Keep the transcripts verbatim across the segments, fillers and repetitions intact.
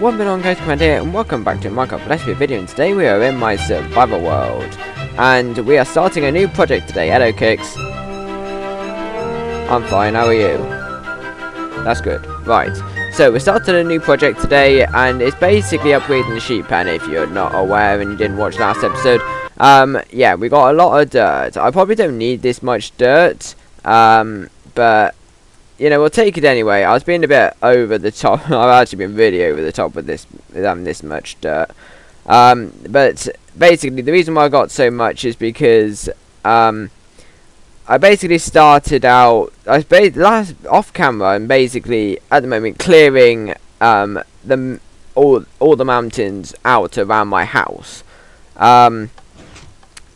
What's going on guys, Commander here, and welcome back to Minecraft Let's Play video, and today we are in my survival world. And we are starting a new project today. Hello Kix. I'm fine, how are you? That's good. Right, so we started a new project today, and it's basically upgrading the sheep pen, if you're not aware and you didn't watch last episode. Um, yeah, we got a lot of dirt. I probably don't need this much dirt, um, but... you know, we'll take it anyway. I was being a bit over the top. I've actually been really over the top with this, with um, this much dirt. Um, but basically, the reason why I got so much is because um, I basically started out. I was ba last off camera and basically at the moment clearing um, the all all the mountains out around my house. Um,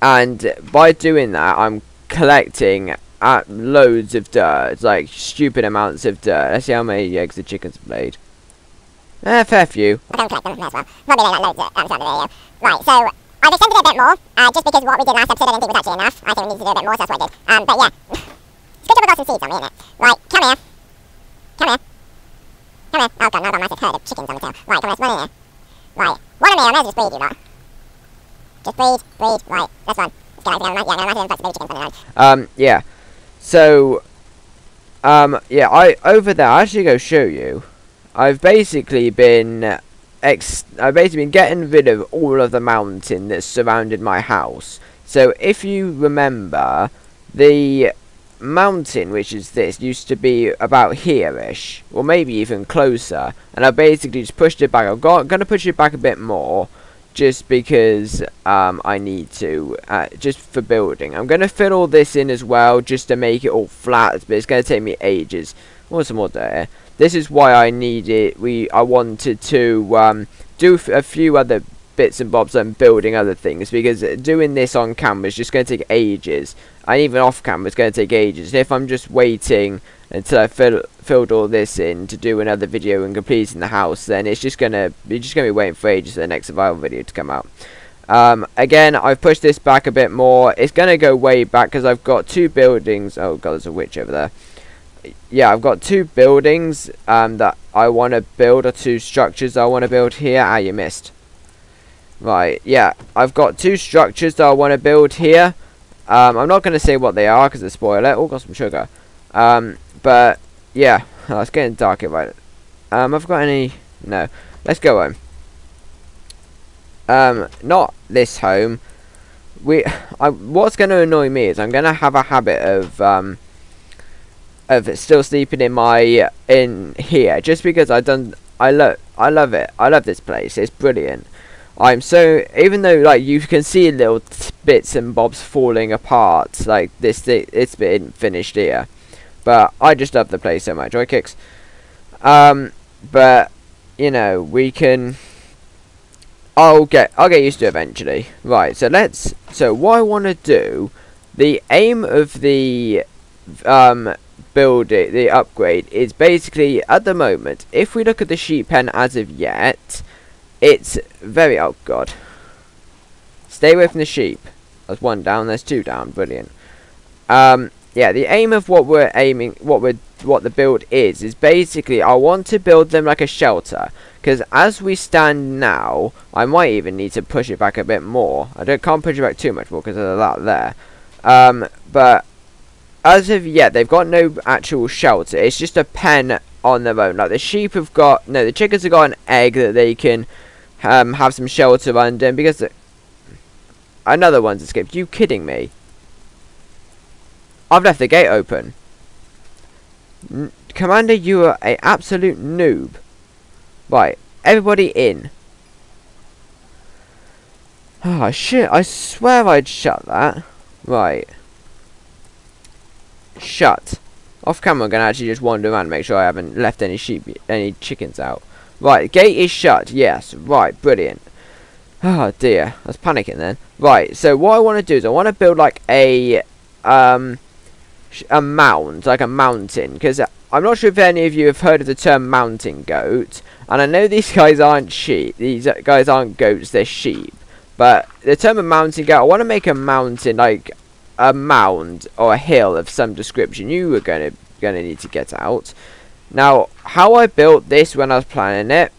and by doing that, I'm collecting at loads of dirt, like stupid amounts of dirt. Let's see how many eggs the chickens have laid. Eh, fair few. I don't collect them from the last one. Probably laid out loads of dirt. Right, so I've extended it a bit more, uh, just because what we did last episode I didn't think was actually enough. I think we need to do a bit more, so that's what I did. Um, but yeah. It's good job we got some seeds on me, isn't it? Right, come here. Come here. Come here. Oh god, now I've got a massive herd of chickens on the tail. Right, come here, run in here. Right, one of me, I may as well just breed you lot. Just breed, breed, right, that's one. Let's go, I'm going to imagine them chickens on the Um, yeah. So, um, yeah, I over there. I actually go show you. I've basically been ex. I've basically been getting rid of all of the mountain that surrounded my house. So, if you remember, the mountain, which is this, used to be about here-ish, or maybe even closer. And I basically just pushed it back. I've got I'm gonna push it back a bit more, just because um, I need to, uh, just for building. I'm going to fill all this in as well, just to make it all flat, but it's going to take me ages. I want some more dirt here. This is why I needed, we, I wanted to um, do f a few other bits and bobs and building other things, because doing this on camera is just going to take ages, and even off camera is going to take ages. If I'm just waiting until I fill, filled all this in to do another video and completing the house, then it's just gonna you're just gonna be waiting for ages for the next survival video to come out. Um, again, I've pushed this back a bit more. It's gonna go way back because I've got two buildings. Oh god, there's a witch over there. Yeah, I've got two buildings um, that I want to build, or two structures I want to build here. Ah, you missed. Right, yeah, I've got two structures that I want to build here. Um, I'm not going to say what they are because it's a spoiler. Oh, got some sugar. Um, but, yeah, oh, it's getting dark here, right? Um, have I got any? No. Let's go home. Um, not this home. We, I, what's going to annoy me is I'm going to have a habit of, um, of still sleeping in my, in here. Just because I've done, I love, I love it. I love this place. It's brilliant. I'm so, even though like you can see little bits and bobs falling apart, like this th it's been finished here, but I just love the place so much. Right, Kix? Um, but you know we can. I'll get I'll get used to it eventually. Right, so let's. So what I want to do, the aim of the um building, the upgrade, is basically at the moment, if we look at the sheep pen as of yet. It's very, oh god. Stay away from the sheep. There's one down, there's two down, brilliant. Um, yeah, the aim of what we're aiming, what we're, what the build is, is basically I want to build them like a shelter. Because as we stand now, I might even need to push it back a bit more. I don't, can't push it back too much more because of that there. Um, but as of yet, they've got no actual shelter. It's just a pen on their own. Like the sheep have got, no, the chickens have got an egg that they can... Um, have some shelter under him because another one's escaped. You kidding me? I've left the gate open. N Commander, you are an absolute noob. Right, everybody in. Ah, oh, shit, I swear I'd shut that. Right. Shut. Off camera, I'm going to actually just wander around and make sure I haven't left any sheep, any chickens out. Right, the gate is shut, yes, right, brilliant. Oh dear, I was panicking then. Right, so what I want to do is I want to build like a um a mound, like a mountain, because I'm not sure if any of you have heard of the term mountain goat, and I know these guys aren't sheep, these guys aren't goats, they're sheep, but the term of mountain goat, I want to make a mountain, like a mound or a hill of some description. You are going to going to need to get out. Now, how I built this when I was planning it,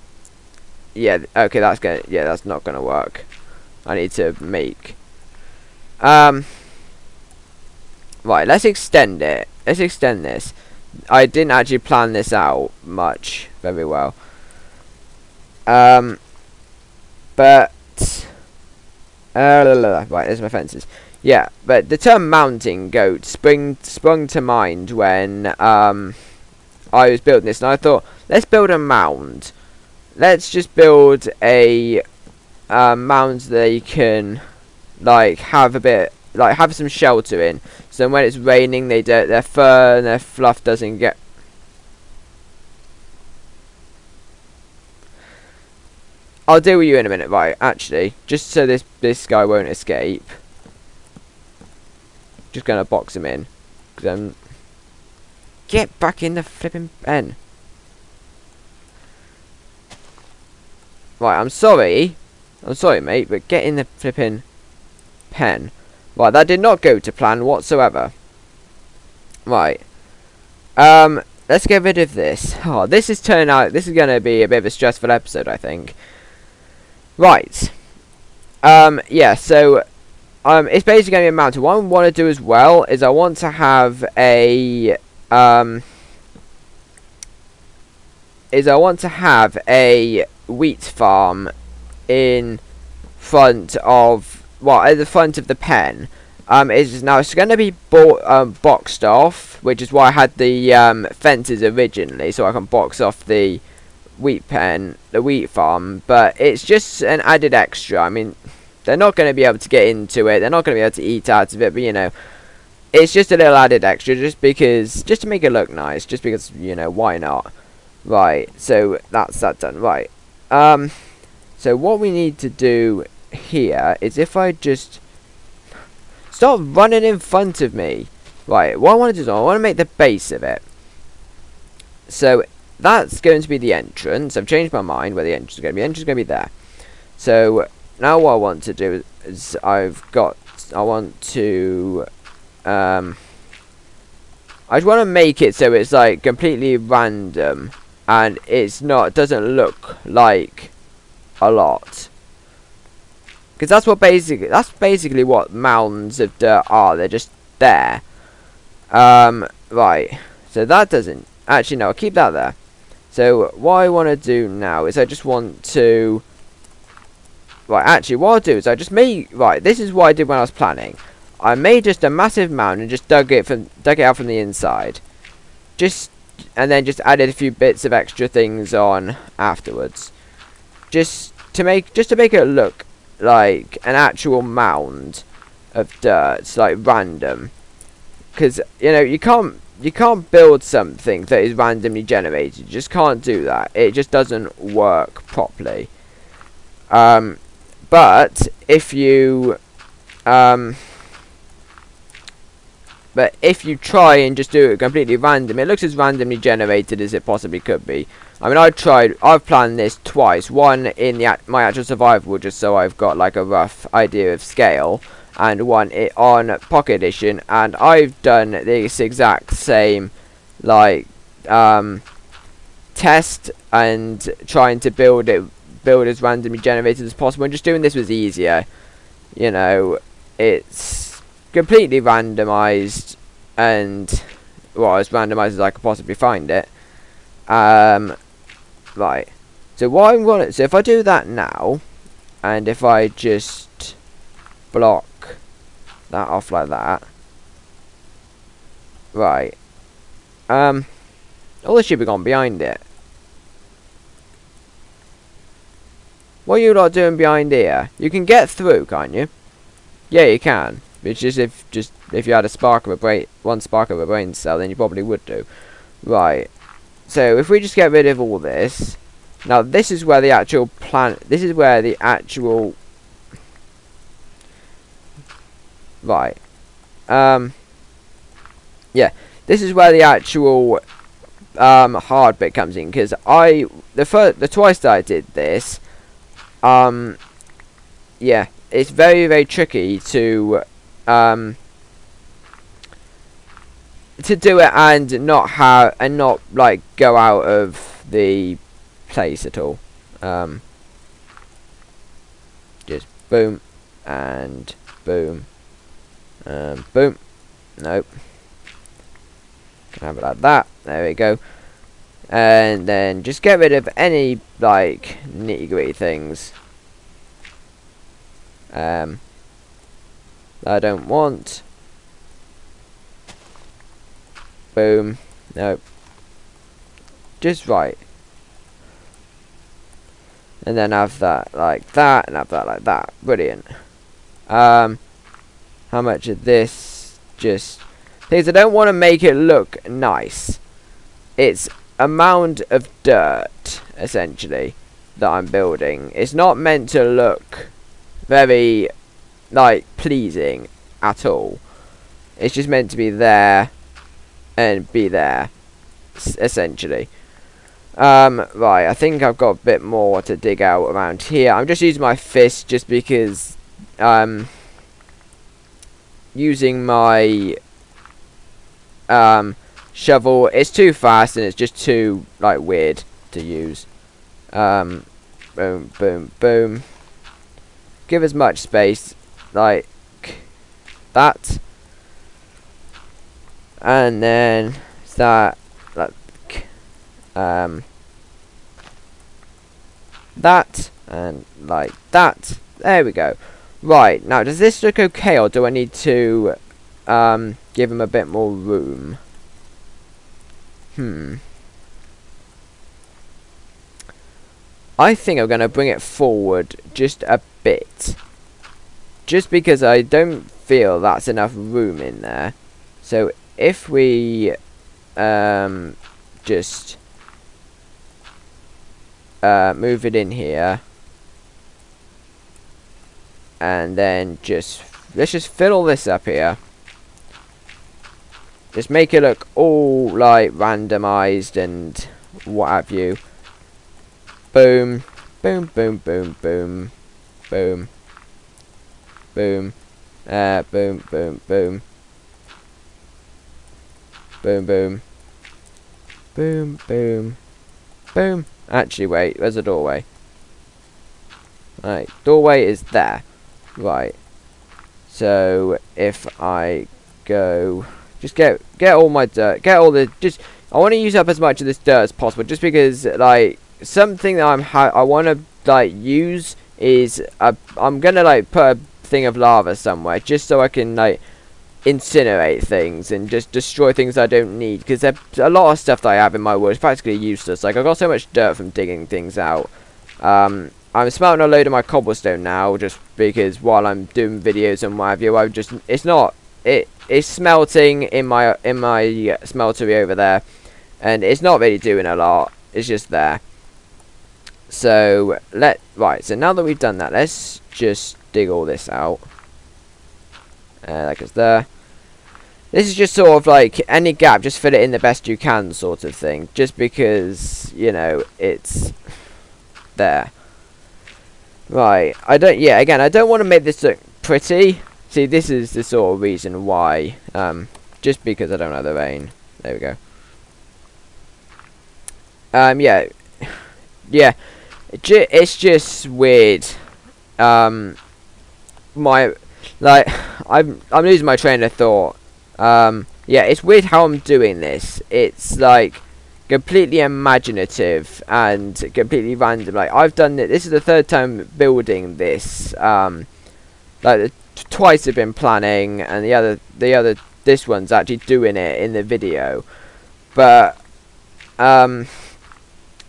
yeah, okay, that's gonna, yeah, that's not gonna work. I need to make, um, right. Let's extend it. Let's extend this. I didn't actually plan this out much, very well. Um, but uh, la, la, la. Right, there's my fences. Yeah, but the term mountain goat spring sprung to mind when um I was building this, and I thought, let's build a mound. Let's just build a uh, mound that you can, like, have a bit, like, have some shelter in. So when it's raining, they don't, their fur and their fluff doesn't get. I'll deal with you in a minute, right? Actually, just so this this guy won't escape, just gonna box him in. 'Cause I'm get back in the flipping pen. Right, I'm sorry. I'm sorry, mate, but get in the flipping pen. Right, that did not go to plan whatsoever. Right. Um, let's get rid of this. Oh, this is turning out... This is going to be a bit of a stressful episode, I think. Right. Um, yeah, so... Um, it's basically going to be a mountain. What I want to do as well is I want to have a... Um... Is I want to have a... wheat farm in front of, well, at the front of the pen. Um, is now it's going to be bo um, boxed off, which is why I had the um, fences originally, so I can box off the wheat pen, the wheat farm. But it's just an added extra. I mean, they're not going to be able to get into it. They're not going to be able to eat out of it. But you know, it's just a little added extra, just because, just to make it look nice, just because, you know, why not? Right. So that's that done. Right. Um, so what we need to do here is if I just stop running in front of me. Right, what I want to do is I want to make the base of it. So that's going to be the entrance. I've changed my mind where the entrance is going to be. The entrance is going to be there. So now what I want to do is I've got, I want to, um, I just want to make it so it's like completely random. And it's not, doesn't look like a lot, because that's what basically, that's basically what mounds of dirt are. They're just there. Um, right. So that doesn't actually. No, I'll keep that there. So what I want to do now is I just want to. Right. Actually, what I'll do is I just made. Right. This is what I did when I was planning. I made just a massive mound and just dug it from dug it out from the inside. Just. And then just added a few bits of extra things on afterwards, just to make just to make it look like an actual mound of dirt, like random. Because you know you can't you can't build something that is randomly generated. You just can't do that. It just doesn't work properly. Um, but if you um. But if you try and just do it completely random, it looks as randomly generated as it possibly could be. I mean, I've tried, I've planned this twice. One in the my actual survival, just so I've got like a rough idea of scale, and one it on Pocket Edition, and I've done this exact same, like, um, test and trying to build it, build as randomly generated as possible. And just doing this was easier. You know, it's completely randomized, and well, as randomized as I could possibly find it. Um, right. So what I'm gonna, so if I do that now, and if I just block that off like that, right? Um, all this should be gone behind it. What are you lot doing behind here? You can get through, can't you? Yeah, you can. It's just if just if you had a spark of a brain, one spark of a brain cell, then you probably would do. Right. So if we just get rid of all this, now this is where the actual plan. This is where the actual Right. Um, yeah, this is where the actual um, hard bit comes in, because I the first the twice that I did this, um, yeah, it's very very tricky to um, to do it and not have and not like go out of the place at all. Um, just boom and boom. Um, boom. Nope. Can have it like that. There we go. And then just get rid of any, like, nitty gritty things. Um, I don't want. Boom. Nope. Just right. And then have that like that, and have that like that. Brilliant. Um. How much of this just things I don't want to make it look nice. It's a mound of dirt essentially that I'm building. It's not meant to look very like pleasing at all. It's just meant to be there and be there essentially. Um, right, I think I've got a bit more to dig out around here. I'm just using my fist just because um using my um, shovel, it's too fast and it's just too like weird to use. Um, boom, boom, boom. Give as much space like that, and then that, like um, that, and like that. There we go. Right, now does this look okay, or do I need to um, give him a bit more room? Hmm. I think I'm going to bring it forward just a bit. Just because I don't feel that's enough room in there. So if we um, just uh, move it in here. And then just let's just fill all this up here. Just make it look all like randomized and what have you. Boom, boom, boom, boom, boom, boom, boom, uh, boom, boom, boom, boom, boom, boom, boom, boom. Actually, wait, there's a doorway. Right, doorway is there. Right, so if I go, just get get all my dirt, get all the just. I want to use up as much of this dirt as possible, just because like something that I'm ha I want to like use is a, I'm gonna like put a thing of lava somewhere just so I can like incinerate things and just destroy things I don't need, because there's a lot of stuff that I have in my wood is practically useless. Like I got so much dirt from digging things out. Um. I'm smelting a load of my cobblestone now, just because while I'm doing videos and what have you, I just it's not it it's smelting in my in my smeltery over there, and it's not really doing a lot. It's just there. So let right. So now that we've done that, let's just dig all this out. Uh, like it's there. This is just sort of like any gap, just fill it in the best you can, sort of thing. Just because you know it's there. Right, I don't, yeah, again, I don't want to make this look pretty. See, this is the sort of reason why, um, just because I don't like the rain. There we go. Um, yeah, yeah, it's just weird. Um, my, like, I'm, I'm losing my train of thought. Um, yeah, it's weird how I'm doing this. It's like completely imaginative and completely random. Like I've done it. This is the third time building this. Um, like the twice I've been planning, and the other, the other, this one's actually doing it in the video. But um,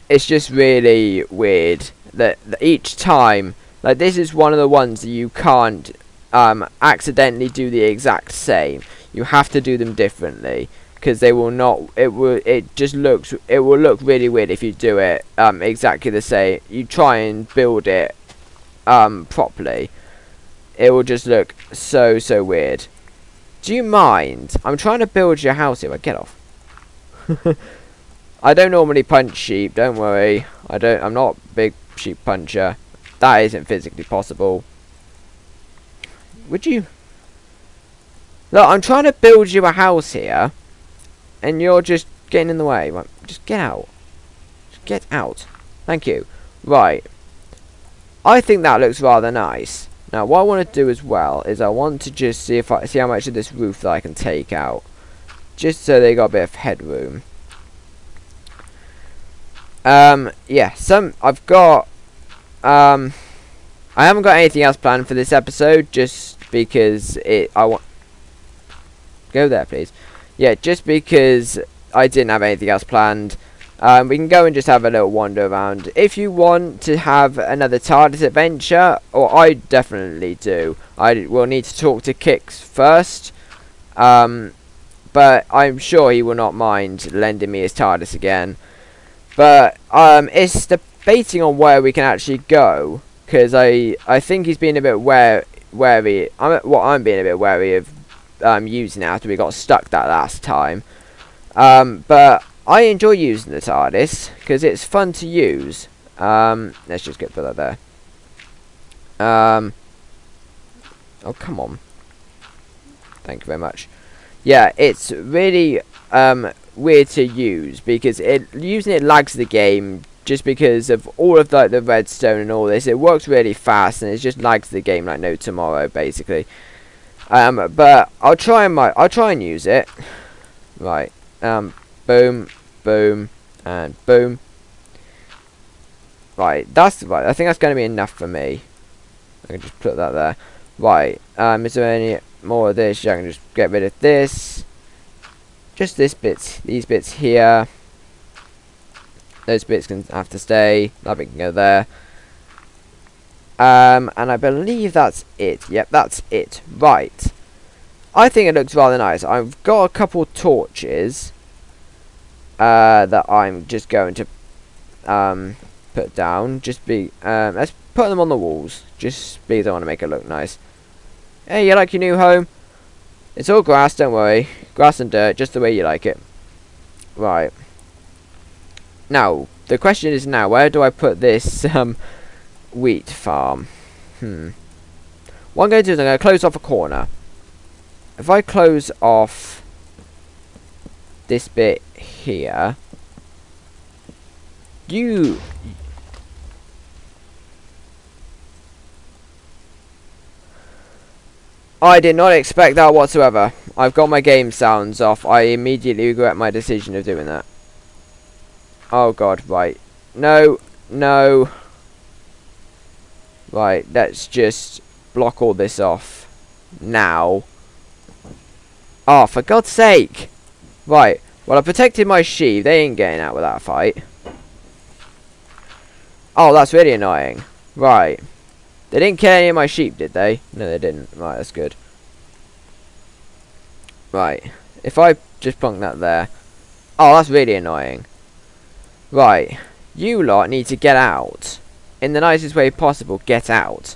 it's just really weird that, that each time, like this is one of the ones that you can't um accidentally do the exact same. You have to do them differently. Because they will not. It will. It just looks. It will look really weird if you do it um, exactly the same. You try and build it um, properly. it will just look so, so weird. Do you mind? I'm trying to build your house here. But get off. I don't normally punch sheep. Don't worry. I don't. I'm not a big sheep puncher. That isn't physically possible. Would you? Look, I'm trying to build you a house here, and you're just getting in the way. Right, just get out. Just get out. Thank you. Right. I think that looks rather nice. Now, what I want to do as well is I want to just see if I see how much of this roof that I can take out, just so they got a bit of headroom. Um, yeah. Some I've got. Um, I haven't got anything else planned for this episode, just because it. I want. Go there, please. Yeah, just because I didn't have anything else planned. Um, we can go and just have a little wander around. If you want to have another TARDIS adventure, or I definitely do. I will need to talk to Kix first. Um, but I'm sure he will not mind lending me his TARDIS again. But um, it's debating on where we can actually go. Because I, I think he's being a bit wary. wary. I'm, well, I'm being a bit wary of um, using it after we got stuck that last time. Um, but I enjoy using the TARDIS because it's fun to use. Um, let's just get put that there. Um, oh, come on. Thank you very much. Yeah, it's really um, weird to use because it using it lags the game just because of all of like the redstone and all this. It works really fast and it just lags the game like no tomorrow, basically. Um, but I'll try and my I'll try and use it. Right. Um, boom, boom, and boom. Right, that's right. I think that's going to be enough for me. I can just put that there. Right. Um, is there any more of this? Yeah, I can just get rid of this. Just this bits, these bits here. Those bits can have to stay. That bit can go there. Um, and I believe that's it. Yep, that's it. Right. I think it looks rather nice. I've got a couple torches uh, that I'm just going to um, put down. Just be um, let's put them on the walls, just because I want to make it look nice. Hey, you like your new home? It's all grass, don't worry. Grass and dirt, just the way you like it. Right. Now the question is now, where do I put this um, wheat farm? Hmm. What I'm going to do is I'm going to close off a corner. If I close off this bit here, you I did not expect that whatsoever. I've got my game sounds off. I immediately regret my decision of doing that. Oh god, right. No, no. Right, let's just block all this off now. Oh, for God's sake! Right, well, I protected my sheep. They ain't getting out with that fight. Oh, that's really annoying. Right. They didn't kill any of my sheep, did they? No, they didn't. Right, that's good. Right. If I just plonk that there. Oh, that's really annoying. Right. You lot need to get out. In the nicest way possible, get out.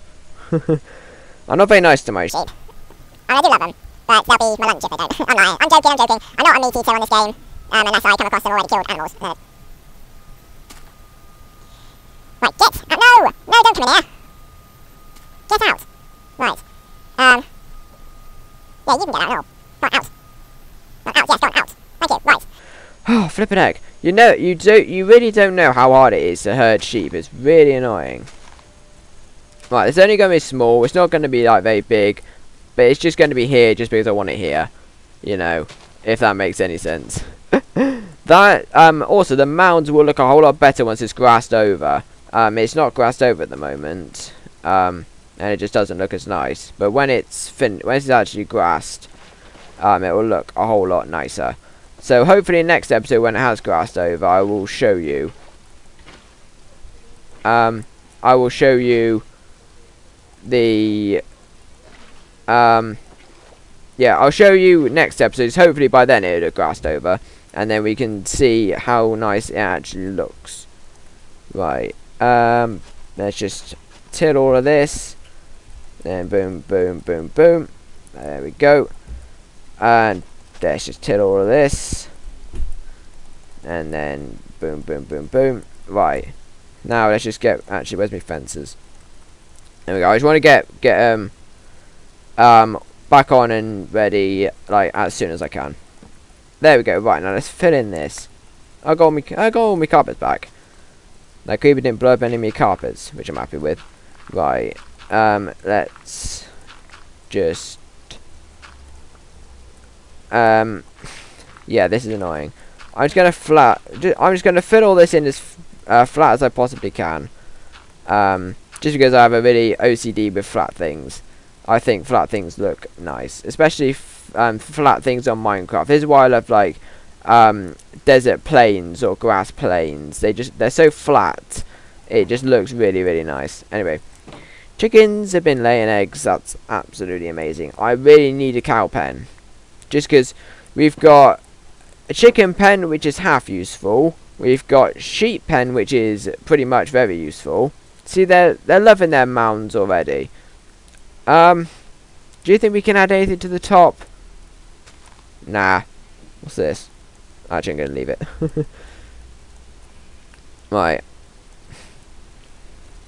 I'm not very nice to my sheep. I do love them. But they'll be my lunch if they don't. I'm lying. I'm joking, I'm joking. I'm not a meat eater on this game. Um, unless I come across some already killed animals. Uh. Right, get out. No! No, don't come in here. Get out. Right. Um. Yeah, you can get out. No. Right, out. Right, out. Yes, go on, out. Thank you. Right. Oh, flippin' heck. You know, you do. You really don't know how hard it is to herd sheep. It's really annoying. Right, it's only going to be small. It's not going to be, like, very big. But it's just going to be here just because I want it here. You know, if that makes any sense. that, um, also, the mounds will look a whole lot better once it's grassed over. Um, it's not grassed over at the moment. Um, and it just doesn't look as nice. But when it's fin- when it's actually grassed, um, it will look a whole lot nicer. So, hopefully, next episode, when it has grassed over, I will show you. Um, I will show you the... Um, yeah, I'll show you next episode. Hopefully by then it'll have grassed over. And then we can see how nice it actually looks. Right. Um, let's just till all of this. Then boom, boom, boom, boom. There we go. And let's just tilt all of this. And then boom, boom, boom, boom. Right. Now let's just get, actually, where's my fences? There we go. I just want to get get um um back on and ready like as soon as I can. There we go. Right, now let's fill in this. I got all my I got all my carpets back. Like Creeper didn't blow up any of my carpets, which I'm happy with. Right. Um let's just um yeah, this is annoying. I'm just gonna flat just, I'm just gonna fill all this in as uh, flat as I possibly can. Um just because I have a really O C D with flat things. I think flat things look nice, especially f um, flat things on Minecraft. This is why I love like um desert plains or grass plains. They just they're so flat. It just looks really, really nice. Anyway, chickens have been laying eggs. That's absolutely amazing. I really need a cow pen, just because we've got a chicken pen which is half useful. We've got sheep pen which is pretty much very useful. See, they're they're loving their mounds already. Um, do you think we can add anything to the top? Nah. What's this? Actually, I'm gonna leave it. Right.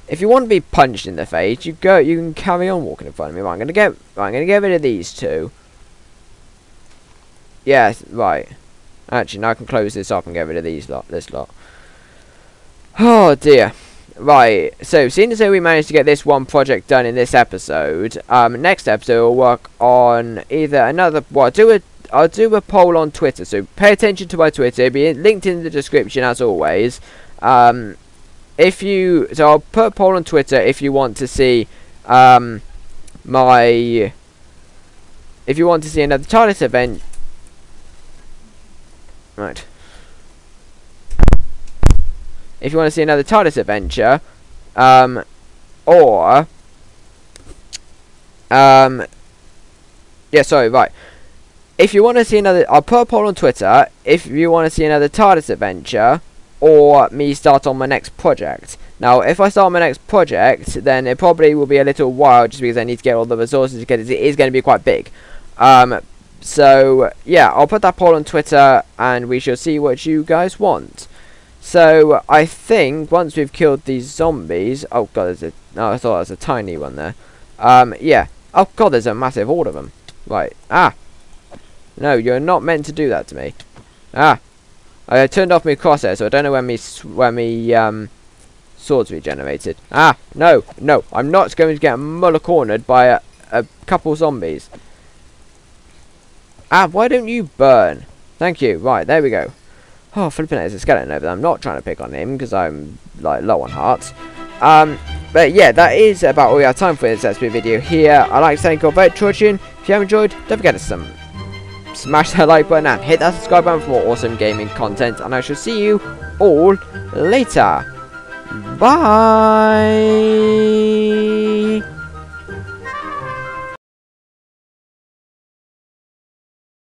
If you want to be punched in the face, you go. You can carry on walking in front of me. Right, I'm gonna get. Right, I'm gonna get rid of these two. Yes. Right. Actually, now I can close this up and get rid of these lot. This lot. Oh dear. Right, so seeing as though we managed to get this one project done in this episode, um, next episode we'll work on either another. Well, I'll do a I'll do a poll on Twitter, so pay attention to my Twitter. It'll be linked in the description as always. Um, if you so I'll put a poll on Twitter if you want to see um my if you want to see another TARDIS event. Right. If you want to see another TARDIS adventure, um, or, um, yeah, sorry, right. If you want to see another, I'll put a poll on Twitter, if you want to see another TARDIS adventure, or me start on my next project. Now, if I start my next project, then it probably will be a little while, just because I need to get all the resources, because it is going to be quite big. Um, so, yeah, I'll put that poll on Twitter, and we shall see what you guys want. So, I think, once we've killed these zombies... Oh, God, there's a... No, I thought there was a tiny one there. Um, yeah. Oh, God, there's a massive horde of them. Right. Ah! No, you're not meant to do that to me. Ah! I turned off my crosshair, so I don't know when me, when me, um... swords regenerated. Ah! No! No! I'm not going to get muller-cornered by a, a couple zombies. Ah, why don't you burn? Thank you. Right, there we go. Oh, flipping it, there's a skeleton over there. I'm not trying to pick on him, because I'm, like, low on hearts. Um, but, yeah, that is about all we have time for this S P video here. I'd like to thank you all very much for watching. If you have enjoyed, don't forget to some, smash that like button and hit that subscribe button for more awesome gaming content. And I shall see you all later. Bye!